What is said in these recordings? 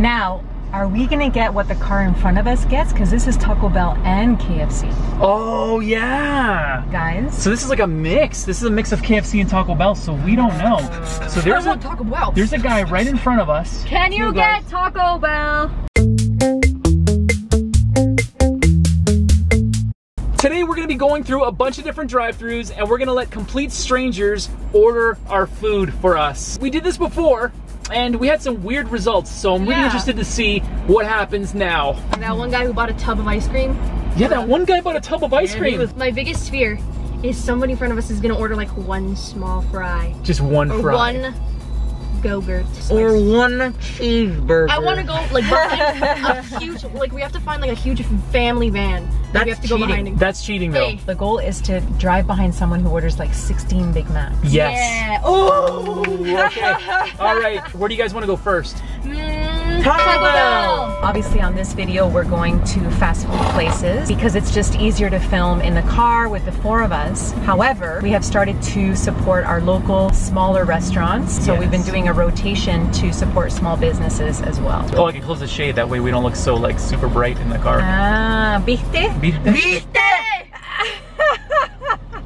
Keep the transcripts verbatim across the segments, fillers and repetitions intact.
Now, are we gonna get what the car in front of us gets? Because this is Taco Bell and K F C. Oh yeah, guys. So this is like a mix. This is a mix of K F C and Taco Bell. So we don't know. So there's a Taco Bell. There's a guy right in front of us. Can you get Taco Bell? Today we're gonna be going through a bunch of different drive-thrus, and we're gonna let complete strangers order our food for us. We did this before, and we had some weird results, so I'm yeah. really interested to see what happens now. And that one guy who bought a tub of ice cream. Yeah, that one guy bought a tub of ice and cream. Was, my biggest fear is somebody in front of us is gonna order like one small fry. Just one or fry. One Go-gurt. Or one cheeseburger. I want to go like behind a huge, like we have to find like a huge family van. That's we have to cheating. Go behind and... That's cheating though. Hey. The goal is to drive behind someone who orders like sixteen Big Macs. Yes. Yeah. Oh. Okay. All right. Where do you guys want to go first? Mm, Taco Bell. Obviously on this video we're going to fast food places because it's just easier to film in the car with the four of us. However, we have started to support our local smaller restaurants. So yes. we've been doing a rotation to support small businesses as well. Oh, I can close the shade, that way we don't look so like super bright in the car. Ah, viste? Viste!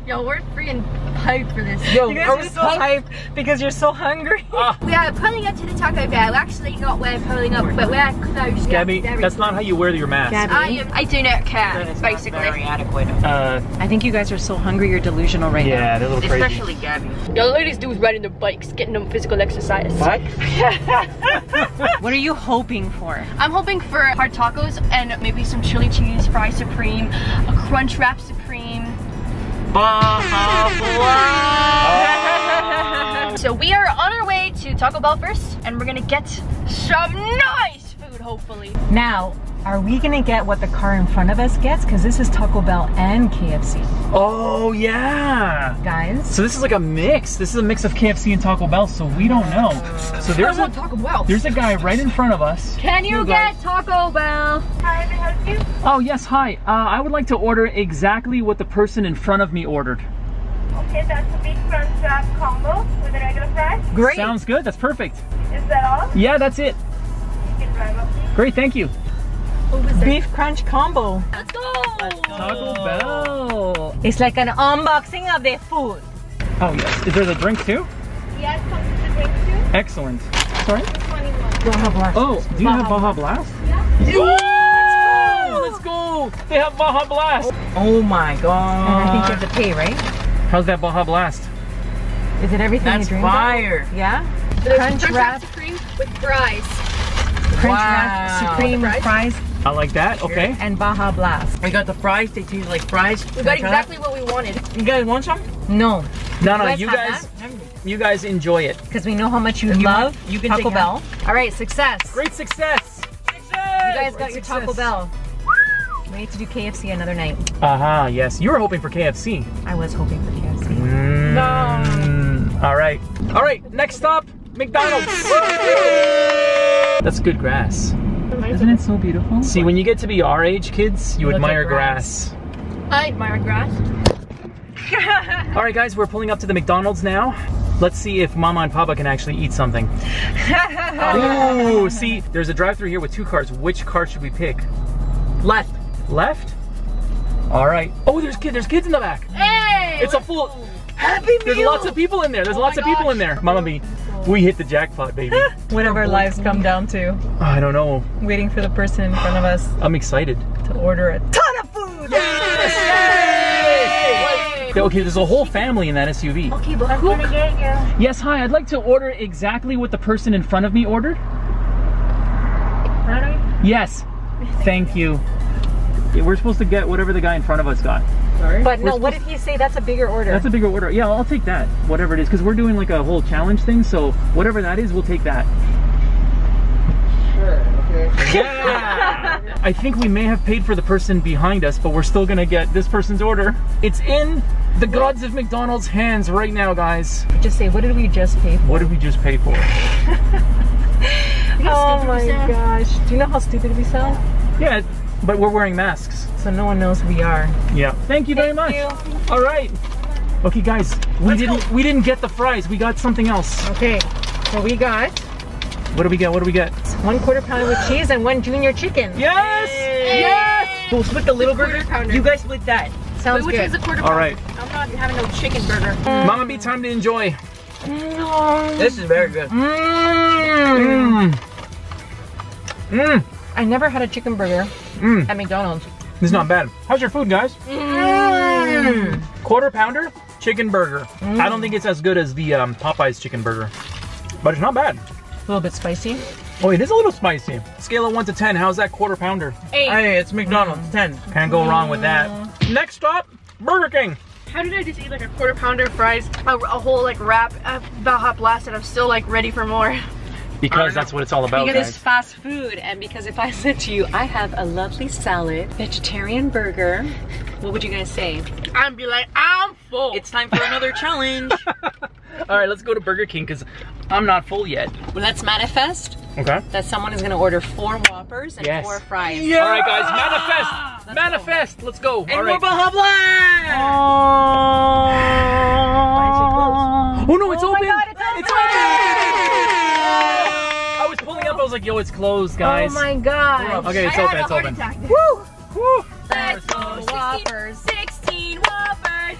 Yo, we're freaking hyped for this. Yo, you guys are, are so hyped because you're so hungry. Uh, we are pulling up to the Taco Bell. Actually, not we're pulling up, but we're close. Gabby, yeah, that's not how you wear your mask. Gabby. I am, I do not care. Basically, not very adequate. Uh, I think you guys are so hungry, you're delusional right yeah, now. Yeah, they're a little crazy. Especially Gabby. The ladies do is riding their bikes, getting them physical exercise. What? What are you hoping for? I'm hoping for hard tacos and maybe some chili cheese fry supreme, a crunch wrap supreme. Baja Blast. So we are on our way to Taco Bell first, and we're gonna get some nice food, hopefully. Now, are we gonna get what the car in front of us gets? Because this is Taco Bell and K F C. Oh yeah, guys. So this is like a mix. This is a mix of K F C and Taco Bell, so we don't know. So there's a Taco Bell. There's a guy right in front of us. Can you get Taco Bell? Hi, may I help you? Oh yes, hi. Uh, I would like to order exactly what the person in front of me ordered. Okay, that's a big crunch wrap combo with a regular fries. Great. Sounds good. That's perfect. Is that all? Yeah, that's it. You can drive up. Great, thank you. Beef crunch combo. Let's go. Let's go. Taco Bell. It's like an unboxing of the food. Oh yes. Is there the drink too? Yes, comes with the drink too. Excellent. Sorry. Baja Blast. Oh, do you Baja have Baja Blast? Blast? Yeah. Ooh, let's go. Let's go. They have Baja Blast. Oh my god. And I think you have to pay, right? How's that Baja Blast? Is it everything That's you dreamed fire. Of? Yeah. So crunch wrap supreme with fries. Crunch wow. wrap supreme with fries. I like that, okay. And Baja Blast. We got the fries, they taste like fries. We got exactly what we wanted. You guys want some? No. No, no, you guys you guys enjoy it. Because we know how much you love Taco Bell. All right, success. Great success. Success! You guys got your Taco Bell. We need to do K F C another night. Aha, yes. You were hoping for K F C. I was hoping for K F C. No. All right. All right, next stop, McDonald's. That's good grass. Isn't it so beautiful? See, when you get to be our age, kids, you, you admire grass. grass. I admire grass. All right, guys, we're pulling up to the McDonald's now. Let's see if Mama and Papa can actually eat something. Ooh, see, there's a drive-thru here with two cars. Which car should we pick? Left. Left? All right. Oh, there's kids. There's kids in the back. Hey! It's a full Happy Meal. There's lots of people in there. There's oh lots of gosh. people in there. Mama Bee. We hit the jackpot, baby. What have our lives come down to? I don't know. Waiting for the person in front of us. I'm excited. To order a ton of food! Yes! Yay! Yay! Okay, there's a whole family in that S U V. Okay, but who? Yes, hi, I'd like to order exactly what the person in front of me ordered. Yes. Thank you. We're supposed to get whatever the guy in front of us got. Sorry? But we're no, what did he say? That's a bigger order. That's a bigger order. Yeah, I'll take that. Whatever it is. Because we're doing like a whole challenge thing. So whatever that is, we'll take that. Sure. Okay. Yeah. I think we may have paid for the person behind us, but we're still going to get this person's order. It's in the gods of McDonald's hands right now, guys. Just say, what did we just pay for? What did we just pay for? Oh my gosh. Do you know how stupid we sound? Yeah. But we're wearing masks. So no one knows who we are. Yeah. Thank you very much. Thank you. All right. Okay, guys. We Let's didn't go. we didn't get the fries. We got something else. Okay. So we got What do we got? What do we got? One quarter pounder with cheese and one junior chicken. Yes! Hey. Yes! We'll split the little burger. You guys split that. Sounds Wait, which good. Which is a quarter pounder? All right. I'm not having no chicken burger. Mm. Mama Bee, time to enjoy. Mm. This is very good. Mmm. Mmm. Mm. I never had a chicken burger mm. at McDonald's. It's not bad. How's your food, guys? Mm. Quarter pounder, chicken burger. Mm. I don't think it's as good as the um, Popeyes chicken burger, but it's not bad. A little bit spicy. Oh, it is a little spicy. Scale of one to ten. How's that quarter pounder? Eight. Hey, it's McDonald's. Mm. Ten. Can't go mm. wrong with that. Next stop, Burger King. How did I just eat like a quarter pounder, fries, a, a whole like wrap of Baja Blast, and I'm still like ready for more? Because that's what it's all about, because guys. Because it's fast food, and because if I said to you, I have a lovely salad, vegetarian burger, what would you guys say? I'd be like, I'm full. It's time for another challenge. All right, let's go to Burger King, because I'm not full yet. Well, let's manifest okay. that someone is going to order four Whoppers and yes. four fries. Yeah! All right, guys, manifest. Let's manifest. Go. Let's go. And all right. Baja Blast! Oh. Oh, no, it's oh open. God, it's open. It's open. I was like, yo, it's closed, guys. Oh my god. Okay, it's I open, it's open. Woo! Woo! Let's go, Whoppers. sixteen Whoppers.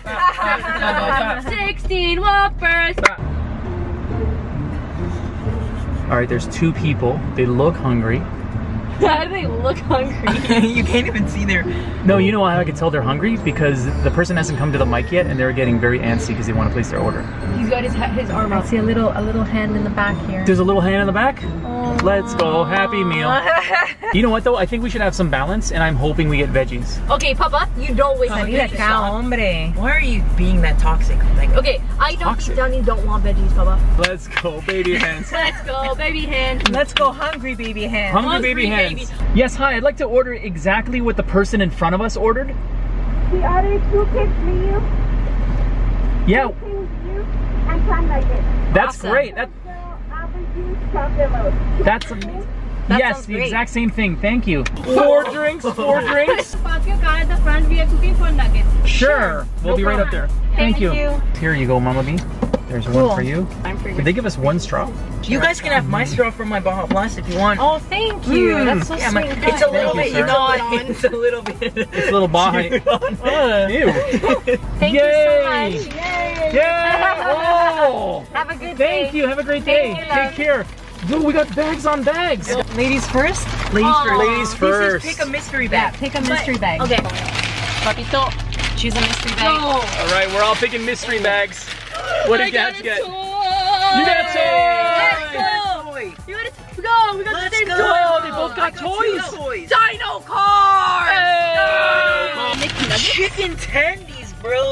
sixteen Whoppers. Alright, there's two people. They look hungry. How do they look hungry? You can't even see their... No, you know why I could tell they're hungry? Because the person hasn't come to the mic yet and they're getting very antsy because they want to place their order. He's got his, his arm out. I see a little, a little hand in the back here. There's a little hand in the back? Aww. Let's go. Happy meal. You know what though? I think we should have some balance and I'm hoping we get veggies. Okay, Papa, you don't waste oh, veggies. Hombre. Why are you being that toxic? Like, okay, I don't eat done, you don't want veggies, Papa. Let's go, baby hands. Let's go, baby hands. Let's go hungry, baby hands. Hungry, hungry baby hands. Yes, hi, I'd like to order exactly what the person in front of us ordered. We ordered two kids meal. Yeah. Two kids meal and clam nugget. That's awesome. Great. That, that's amazing. That yes, the great. Exact same thing. Thank you. Four drinks, four drinks. Park your car at the front. We are cooking for nuggets. Sure. We'll no be problem. Right up there. Thank, Thank you. you. Here you go, Mama Bee. There's cool. one for you. I'm for you. Did they give us one straw? You guys can have my straw from my Baja Blast if you want. Oh, thank you. Mm. That's so yeah, sweet. My, it's a little thank bit. You, know, it's a little bit. It's a little Baja. uh, ew. Thank Yay. You so much. Yay. Yay. Oh. Have a good thank day. Thank you. Have a great day. You, Take care. Dude, we got bags on bags. Oh. Ladies first. Ladies oh. first. Ladies first. Pick a mystery bag. Yeah, pick a mystery but, bag. Okay. Papito, choose a mystery bag. No. All right, we're all picking mystery bags. What did you guys get? Toy. You got a toy! Let's go! You got a No, we got Let's the same go. Toy! Oh, they both got, got toys! toys. Dino cars! Hey. Dino. Chicken tendies, bro!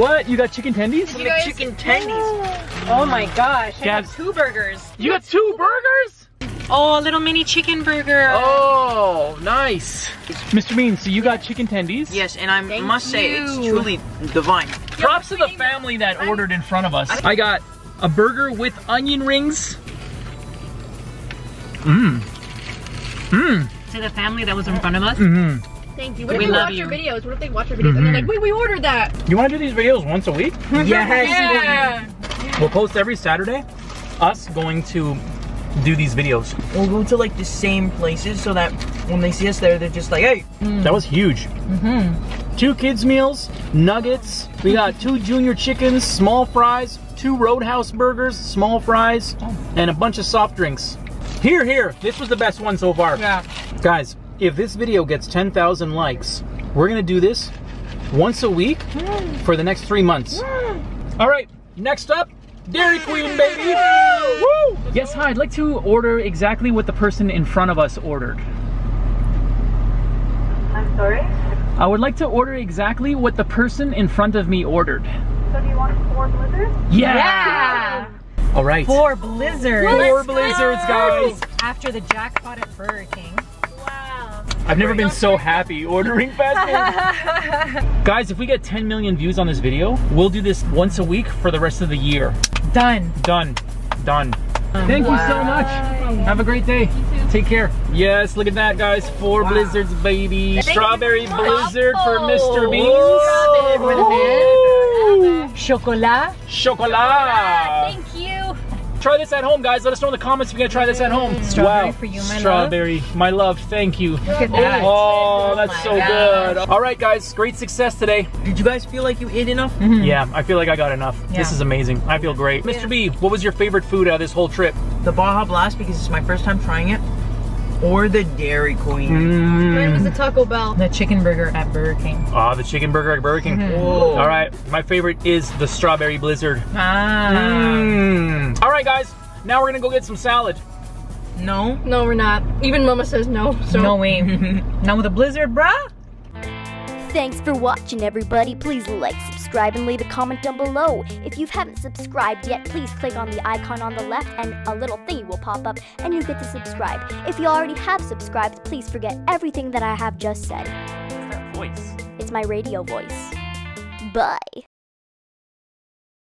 What? You got chicken tendies? You got chicken tendies! Oh my gosh, I got two burgers! You got two burgers?! Oh, a little mini chicken burger! Oh, nice! Mister Bean, so you got chicken tendies? Yes, and I Thank must you. Say, it's truly divine. Props to the family that ordered in front of us. I got a burger with onion rings. Mmm. Mmm. To the family that was in front of us. Mm-hmm. Thank you. What if we they watch you. Your videos? What if they watch your videos mm-hmm. and they're like, wait, we ordered that? You want to do these videos once a week? Yes. Yeah. We'll post every Saturday. Us going to do these videos. We'll go to like the same places so that when they see us there, they're just like, hey. Mm. That was huge. Mm-hmm. Two kids meals, nuggets, we got two junior chickens, small fries, two Roadhouse burgers, small fries, and a bunch of soft drinks. Here, here, this was the best one so far. Yeah. Guys, if this video gets ten thousand likes, we're gonna do this once a week for the next three months. All right, next up, Dairy Queen, baby! Woo! Yes, hi, I'd like to order exactly what the person in front of us ordered. I'm sorry? I would like to order exactly what the person in front of me ordered. So do you want four blizzards? Yeah! yeah. All right. Four blizzards. Four blizzards, guys. After the jackpot at Burger King. Wow. I've never been so happy ordering fast food. Guys, if we get ten million views on this video, we'll do this once a week for the rest of the year. Done. Done. Done. Um, Thank wow. you so much. Have a great day. Take care. Yes, look at that, guys. Four wow. blizzards, baby. Thank Strawberry so blizzard for Mister Bee. Chocolat. Chocolat. Chocolat. Thank you. Try this at home, guys. Let us know in the comments if you're gonna try this at home. Strawberry wow. for you, my Strawberry. love. Strawberry, my love, thank you. Look at that. Oh, that's oh so God. good. All right, guys, great success today. Did you guys feel like you ate enough? Mm-hmm. Yeah, I feel like I got enough. Yeah. This is amazing. I feel great. Yeah. Mister B, what was your favorite food out of this whole trip? The Baja Blast, because it's my first time trying it. Or the Dairy Queen. Mm. Mine was the Taco Bell. The chicken burger at Burger King. Ah, oh, the chicken burger at Burger King. Mm -hmm. All right, my favorite is the strawberry blizzard. Ah. Mm. All right, guys, now we're gonna go get some salad. No. No, we're not. Even Mama says no. So. No way. Not with a blizzard, bruh. Thanks for watching, everybody. Please like, subscribe, and leave a comment down below. If you haven't subscribed yet, please click on the icon on the left and a little thingy will pop up and you get to subscribe. If you already have subscribed, please forget everything that I have just said. What's that voice? It's my radio voice. Bye.